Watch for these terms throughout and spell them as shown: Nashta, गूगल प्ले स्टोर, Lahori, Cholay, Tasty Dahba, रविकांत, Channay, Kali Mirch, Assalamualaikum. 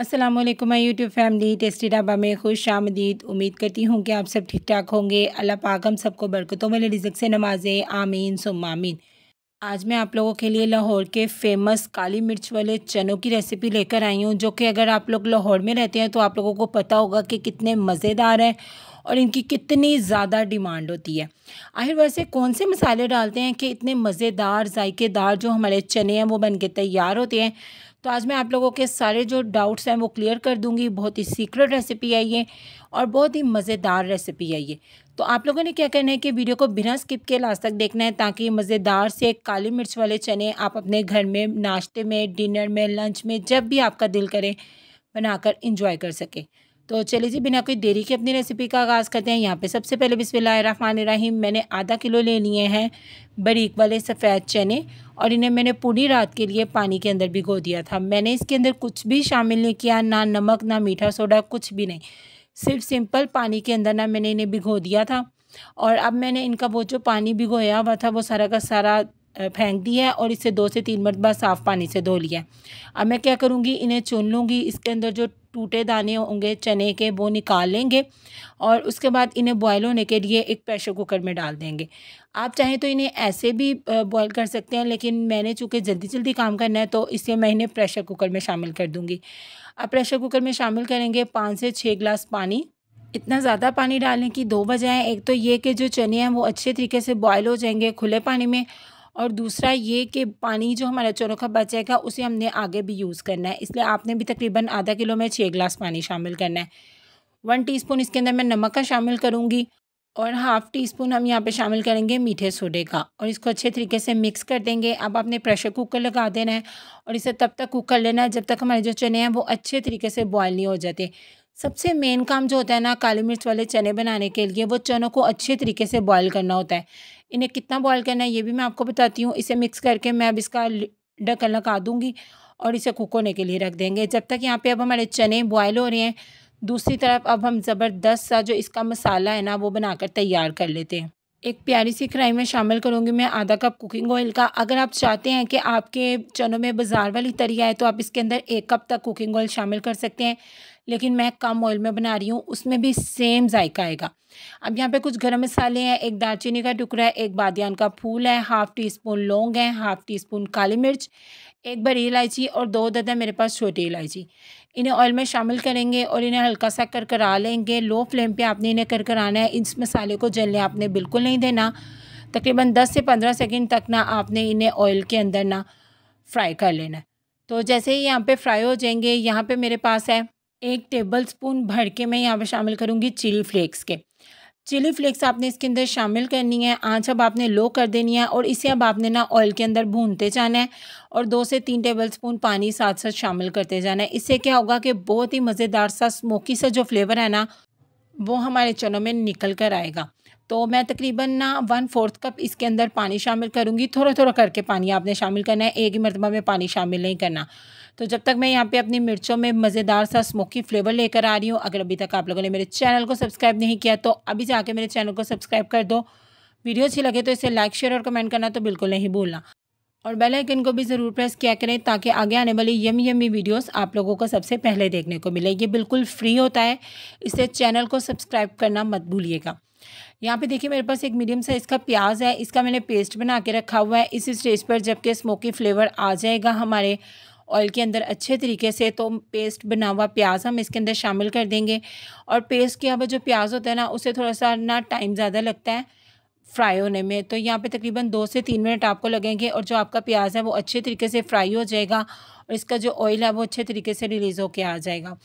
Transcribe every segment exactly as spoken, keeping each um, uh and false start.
अस्सलामुअलैकुम my YouTube family, tasty dhaba में खुश आमदीद। उम्मीद करती हूँ कि आप सब ठीक ठाक होंगे। अल्लाह पाक हम सबको बरकतों वाले रिज़्क से नवाजे, आमीन सुम्मा आमीन। आज मैं आप लोगों के लिए लाहौर के फेमस काली मिर्च वाले चनों की रेसिपी लेकर आई हूँ, जो कि अगर आप लोग लाहौर में रहते हैं तो आप लोगों को पता होगा कि कितने मज़ेदार हैं और इनकी कितनी ज़्यादा डिमांड होती है। आखिर वैसे कौन से मसाले डालते हैं कि इतने मज़ेदार जायकेदार जो हमारे चने हैं वो बन के तैयार होते हैं। तो आज मैं आप लोगों के सारे जो डाउट्स हैं वो क्लियर कर दूंगी। बहुत ही सीक्रेट रेसिपी है ये और बहुत ही मज़ेदार रेसिपी है ये। तो आप लोगों ने क्या करना है कि वीडियो को बिना स्किप के लास्ट तक देखना है, ताकि मज़ेदार से काली मिर्च वाले चने आप अपने घर में नाश्ते में, डिनर में, लंच में, जब भी आपका दिल करे बनाकर इंजॉय कर सकें। तो चलिए जी, बिना कोई देरी के अपनी रेसिपी का आगाज़ करते हैं। यहाँ पे सबसे पहले बिस्मिल्लाहिर्रहमानिर्रहीम मैंने आधा किलो ले लिए हैं बारीक वाले सफ़ेद चने और इन्हें मैंने पूरी रात के लिए पानी के अंदर भिगो दिया था। मैंने इसके अंदर कुछ भी शामिल नहीं किया, ना नमक ना मीठा सोडा, कुछ भी नहीं। सिर्फ सिंपल पानी के अंदर ना मैंने इन्हें भिगो दिया था। और अब मैंने इनका वो जो पानी भिगोया हुआ था वो सारा का सारा फेंक दिया है और इसे दो से तीन मरतबा साफ़ पानी से धो लिया। अब मैं क्या करूँगी, इन्हें चुन लूँगी। इसके अंदर जो टूटे दाने होंगे चने के वो निकाल लेंगे और उसके बाद इन्हें बॉयल होने के लिए एक प्रेशर कुकर में डाल देंगे। आप चाहें तो इन्हें ऐसे भी बॉयल कर सकते हैं, लेकिन मैंने चूँकि जल्दी जल्दी काम करना है तो इसलिए मैं इन्हें प्रेशर कुकर में शामिल कर दूँगी। अब प्रेशर कुकर में शामिल करेंगे पाँच से छः गिलास पानी। इतना ज़्यादा पानी डालने की दो वजह है। एक तो ये कि जो चने हैं वो अच्छे तरीके से बॉयल हो जाएंगे खुले पानी में, और दूसरा ये कि पानी जो हमारा चनों का बचेगा उसे हमने आगे भी यूज़ करना है, इसलिए आपने भी तकरीबन आधा किलो में छः गिलास पानी शामिल करना है। वन टीस्पून इसके अंदर मैं नमक का शामिल करूँगी और हाफ़ टी स्पून हम यहाँ पे शामिल करेंगे मीठे सोडे का और इसको अच्छे तरीके से मिक्स कर देंगे। अब आपने प्रेशर कुकर लगा देना है और इसे तब तक कुक कर लेना है जब तक हमारे जो चने हैं वो अच्छे तरीके से बॉयल नहीं हो जाते। सबसे मेन काम जो होता है ना काली मिर्च वाले चने बनाने के लिए, वो चनों को अच्छे तरीके से बॉयल करना होता है। इन्हें कितना बॉयल करना है ये भी मैं आपको बताती हूँ। इसे मिक्स करके मैं अब इसका ढक्कन लगा दूँगी और इसे कुक होने के लिए रख देंगे। जब तक यहाँ पे अब हमारे चने बॉयल हो रहे हैं, दूसरी तरफ अब हम ज़बरदस्त सा जो इसका मसाला है ना वो बनाकर तैयार कर लेते हैं। एक प्यारी सी कढ़ाई में शामिल करूँगी मैं आधा कप कुकिंग ऑयल का। अगर आप चाहते हैं कि आपके चनों में बाजार वाली तरी आए तो आप इसके अंदर एक कप तक कुकिंग ऑयल शामिल कर सकते हैं, लेकिन मैं कम ऑयल में बना रही हूँ, उसमें भी सेम जायका आएगा। अब यहाँ पे कुछ गरम मसाले हैं, एक दालचीनी का टुकड़ा है, एक बादियान का फूल है, हाफ़ टी स्पून लौंग है, हाफ़ टी स्पून काली मिर्च, एक बड़ी इलायची और दो अदद है मेरे पास छोटी इलायची। इन्हें ऑयल में शामिल करेंगे और इन्हें हल्का सा करकरा लेंगे। लो फ्लेम पे आपने इन्हें करकराना है। इस मसाले को जलने आपने बिल्कुल नहीं देना। तकरीबन दस से पंद्रह सेकंड तक ना आपने इन्हें ऑयल के अंदर ना फ्राई कर लेना है। तो जैसे ही यहाँ पे फ्राई हो जाएंगे, यहाँ पे मेरे पास है एक टेबल स्पून भर के मैं यहाँ पर शामिल करूँगी चिली फ्लेक्स के। चिली फ्लेक्स आपने इसके अंदर शामिल करनी है। आंच अब आपने लो कर देनी है और इसे अब आपने ना ऑयल के अंदर भूनते जाना है और दो से तीन टेबलस्पून पानी साथ साथ शामिल करते जाना है। इससे क्या होगा कि बहुत ही मज़ेदार सा स्मोकी सा जो फ्लेवर है ना वो हमारे चनों में निकल कर आएगा। तो मैं तकरीबन ना वन फोर्थ कप इसके अंदर पानी शामिल करूँगी। थोड़ा थोड़ा करके पानी आपने शामिल करना है, एक ही मरतबा में पानी शामिल नहीं करना। तो जब तक मैं यहाँ पे अपनी मिर्चों में मज़ेदार सा स्मोकी फ्लेवर लेकर आ रही हूँ। अगर अभी तक आप लोगों ने मेरे चैनल को सब्सक्राइब नहीं किया तो अभी जाके मेरे चैनल को सब्सक्राइब कर दो। वीडियो अच्छी लगे तो इसे लाइक शेयर और कमेंट करना तो बिल्कुल नहीं भूलना और बेल आइकन को भी ज़रूर प्रेस किया करें, ताकि आगे आने वाली यमी यमी वीडियोस आप लोगों को सबसे पहले देखने को मिले। ये बिल्कुल फ्री होता है, इससे चैनल को सब्सक्राइब करना मत भूलिएगा। यहाँ पे देखिए मेरे पास एक मीडियम साइज़ का प्याज है, इसका मैंने पेस्ट बना के रखा हुआ है। इस स्टेज पर जबकि स्मोकी फ्लेवर आ जाएगा हमारे ऑयल के अंदर अच्छे तरीके से, तो पेस्ट बना हुआ प्याज हम इसके अंदर शामिल कर देंगे। और पेस्ट किया हुआ जो प्याज होता है ना उसे थोड़ा सा ना टाइम ज़्यादा लगता है फ्राई होने में, तो यहाँ पे तकरीबन दो से तीन मिनट आपको लगेंगे। और जो आपका प्याज है वो अच्छे तरीके से फ्राई हो जाएगा और इसका जो ऑयल है वो अच्छे तरीके से रिलीज़ होके आ जाएगा।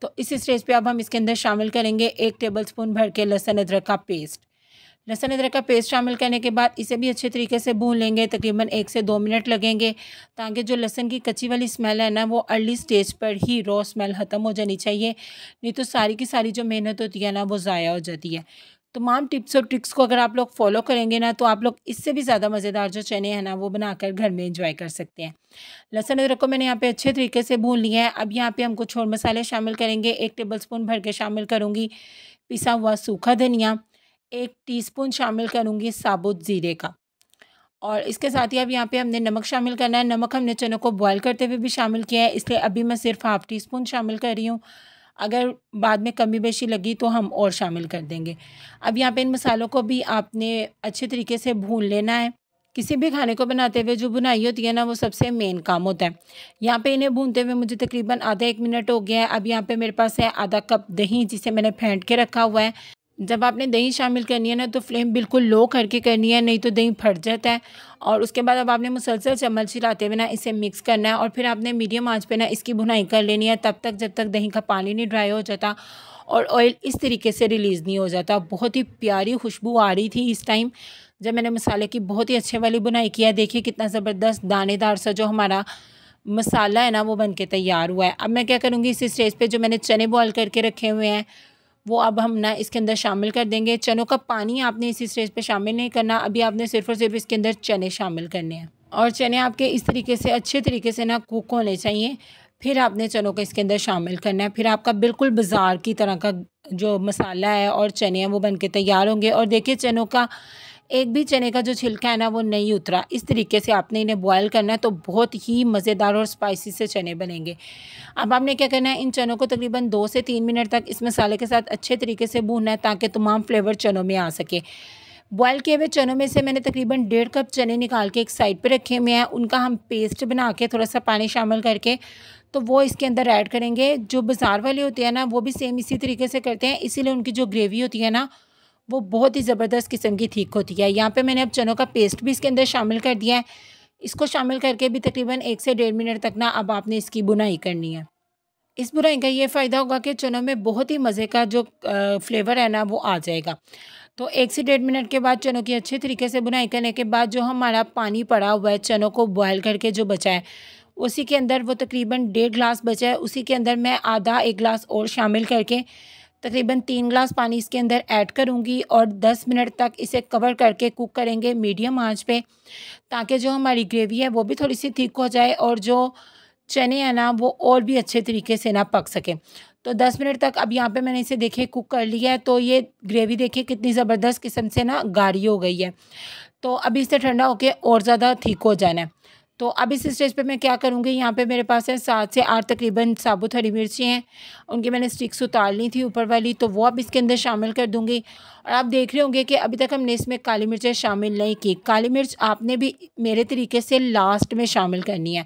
तो इस स्टेज पे अब हम इसके अंदर शामिल करेंगे एक टेबलस्पून भर के लहसुन अदरक का पेस्ट। लहसुन अदरक का पेस्ट शामिल करने के बाद इसे भी अच्छे तरीके से भून लेंगे। तकरीबन एक से दो मिनट लगेंगे, ताकि जो लहसुन की कच्ची वाली स्मेल है ना वो अर्ली स्टेज पर ही रॉ स्मेल ख़त्म हो जानी चाहिए, नहीं तो सारी की सारी जो मेहनत होती है ना वो ज़ाया हो जाती है। तमाम टिप्स और ट्रिक्स को अगर आप लोग फॉलो करेंगे ना तो आप लोग इससे भी ज़्यादा मज़ेदार जो चने हैं ना वो बनाकर घर में एंजॉय कर सकते हैं। लहसुन अदरक को मैंने यहाँ पे अच्छे तरीके से भून लिया है। अब यहाँ पे हम कुछ और मसाले शामिल करेंगे। एक टेबलस्पून भर के शामिल करूँगी पिसा हुआ सूखा धनिया, एक टीस्पून शामिल करूँगी साबुत ज़ीरे का और इसके साथ ही अब यहाँ पे हमने नमक शामिल करना है। नमक हमने चनों को बॉयल करते हुए भी शामिल किया है, इसलिए अभी मैं सिर्फ हाफ़ टी स्पून शामिल कर रही हूँ। अगर बाद में कमी बेशी लगी तो हम और शामिल कर देंगे। अब यहाँ पे इन मसालों को भी आपने अच्छे तरीके से भून लेना है। किसी भी खाने को बनाते हुए जो भुनाई होती है ना, वो सबसे मेन काम होता है। यहाँ पे इन्हें भूनते हुए मुझे तकरीबन आधा एक मिनट हो गया है। अब यहाँ पे मेरे पास है आधा कप दही, जिसे मैंने फेंट के रखा हुआ है। जब आपने दही शामिल करनी है ना, तो फ्लेम बिल्कुल लो करके करनी है, नहीं तो दही फट जाता है। और उसके बाद अब आपने मुसलसल चम्मच हिलाते हुए ना इसे मिक्स करना है, और फिर आपने मीडियम आंच पे ना इसकी भुनाई कर लेनी है तब तक जब तक दही का पानी नहीं ड्राई हो जाता और ऑयल इस तरीके से रिलीज़ नहीं हो जाता। बहुत ही प्यारी खुशबू आ रही थी इस टाइम जब मैंने मसाले की बहुत ही अच्छे वाली बुनाई किया। देखिए कितना ज़बरदस्त दानेदार सा जो हमारा मसाला है ना, वो बन के तैयार हुआ है। अब मैं क्या करूँगी, इस स्टेज पर जो मैंने चने बॉयल करके रखे हुए हैं वो अब हम ना इसके अंदर शामिल कर देंगे। चनों का पानी आपने इसी स्टेज पे शामिल नहीं करना, अभी आपने सिर्फ और सिर्फ इसके अंदर चने शामिल करने हैं। और चने आपके इस तरीके से अच्छे तरीके से ना कुक होने चाहिए, फिर आपने चनों को इसके अंदर शामिल करना है। फिर आपका बिल्कुल बाजार की तरह का जो मसाला है और चने हैं वो बन के तैयार होंगे। और देखिए चनों का एक भी चने का जो छिलका है ना, वो नहीं उतरा। इस तरीके से आपने इन्हें बॉयल करना है, तो बहुत ही मज़ेदार और स्पाइसी से चने बनेंगे। अब आपने क्या करना है, इन चनों को तकरीबन दो से तीन मिनट तक इस मसाले के साथ अच्छे तरीके से भूनना है ताकि तमाम फ्लेवर चनों में आ सके। बॉयल किए हुए चनों में से मैंने तकरीबन डेढ़ कप चने निकाल के एक साइड पे रखे हुए हैं। उनका हम पेस्ट बना के थोड़ा सा पानी शामिल करके तो वो इसके अंदर ऐड करेंगे। जो बाज़ार वाले होते हैं ना, वो भी सेम इसी तरीके से करते हैं, इसीलिए उनकी जो ग्रेवी होती है ना, वो बहुत ही ज़बरदस्त किस्म की ठीक होती है। यहाँ पे मैंने अब चनों का पेस्ट भी इसके अंदर शामिल कर दिया है। इसको शामिल करके भी तकरीबन एक से डेढ़ मिनट तक ना अब आपने इसकी बुनाई करनी है। इस बुनाई का ये फ़ायदा होगा कि चनों में बहुत ही मज़े का जो फ्लेवर है ना, वो आ जाएगा। तो एक से डेढ़ मिनट के बाद चनों की अच्छे तरीके से बुनाई करने के बाद जो हमारा पानी पड़ा हुआ है, चनों को बॉयल करके जो बचा है उसी के अंदर, वो तकरीबन डेढ़ गिलास बचा है, उसी के अंदर मैं आधा एक गिलास और शामिल करके तकरीबन तीन गिलास पानी इसके अंदर ऐड करूंगी और दस मिनट तक इसे कवर करके कुक करेंगे मीडियम आंच पे, ताकि जो हमारी ग्रेवी है वो भी थोड़ी सी थिक हो जाए और जो चने हैं ना, वो और भी अच्छे तरीके से ना पक सके। तो दस मिनट तक अब यहाँ पे मैंने इसे देखिए कुक कर लिया है। तो ये ग्रेवी देखिए कितनी ज़बरदस्त किस्म से ना गाढ़ी हो गई है। तो अभी इसे ठंडा होके और ज़्यादा थिक हो जाना है। तो अब इस स्टेज पे मैं क्या करूँगी, यहाँ पे मेरे पास है सात से आठ तकरीबन साबुत हरी मिर्ची हैं। उनकी मैंने स्टिक्स उतार ली थी ऊपर वाली, तो वो अब इसके अंदर शामिल कर दूँगी। और आप देख रहे होंगे कि अभी तक हमने इसमें काली मिर्चें शामिल नहीं की। काली मिर्च आपने भी मेरे तरीके से लास्ट में शामिल करनी है।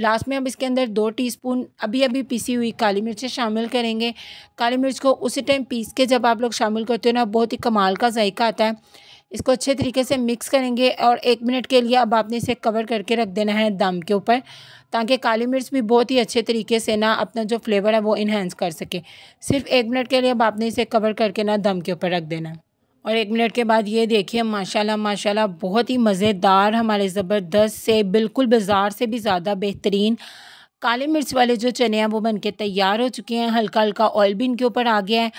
लास्ट में अब इसके अंदर दो टीस्पून अभी अभी पीसी हुई काली मिर्चें शामिल करेंगे। काली मिर्च को उसी टाइम पीस के जब आप लोग शामिल करते हो ना, बहुत ही कमाल का जायका आता है। इसको अच्छे तरीके से मिक्स करेंगे और एक मिनट के लिए अब आपने इसे कवर करके रख देना है दम के ऊपर, ताकि काली मिर्च भी बहुत ही अच्छे तरीके से ना अपना जो फ्लेवर है वो इन्हेंस कर सके। सिर्फ एक मिनट के लिए अब आपने इसे कवर करके ना दम के ऊपर रख देना। और एक मिनट के बाद ये देखिए माशाल्लाह माशाल्लाह, बहुत ही मज़ेदार हमारे ज़बरदस्त से बिल्कुल बाज़ार से भी ज़्यादा बेहतरीन काली मिर्च वाले जो चने हैं वो बनके तैयार हो चुके हैं। हल्का हल्का ऑयल भी इनके ऊपर आ गया है।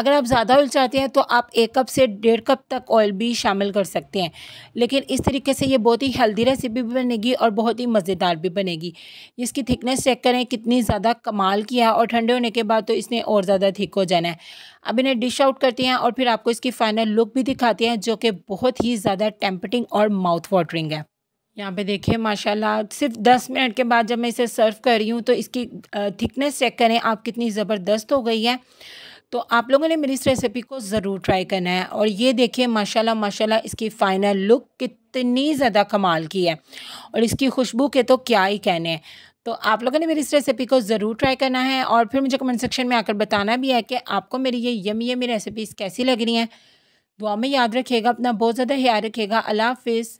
अगर आप ज़्यादा ऑयल चाहते हैं तो आप एक कप से डेढ़ कप तक ऑयल भी शामिल कर सकते हैं, लेकिन इस तरीके से ये बहुत ही हेल्दी रेसिपी भी बनेगी और बहुत ही मज़ेदार भी बनेगी। इसकी थिकनेस चेक करें कितनी ज़्यादा कमाल की है, और ठंडे होने के बाद तो इसने और ज़्यादा थिक हो जाना है। अब इन्हें डिश आउट करते हैं और फिर आपको इसकी फाइनल लुक भी दिखाते हैं, जो कि बहुत ही ज़्यादा टेम्पटिंग और माउथ वाटरिंग है। यहाँ पे देखिए माशाल्लाह, सिर्फ दस मिनट के बाद जब मैं इसे सर्व कर रही हूँ तो इसकी थिकनेस चेक करें आप कितनी ज़बरदस्त हो गई है। तो आप लोगों ने मेरी इस रेसिपी को ज़रूर ट्राई करना है। और ये देखिए माशाल्लाह माशाल्लाह, इसकी फ़ाइनल लुक कितनी ज़्यादा कमाल की है, और इसकी खुशबू के तो क्या ही कहने हैं। तो आप लोगों ने मेरी इस रेसिपी को ज़रूर ट्राई करना है और फिर मुझे कमेंट सेक्शन में आकर बताना भी है कि आपको मेरी ये यमी यमी रेसिपीज़ कैसी लग रही हैं। दुआ में याद रखिएगा, अपना बहुत ज़्यादा ख्याल रखिएगा। अल्लाह हाफिज़।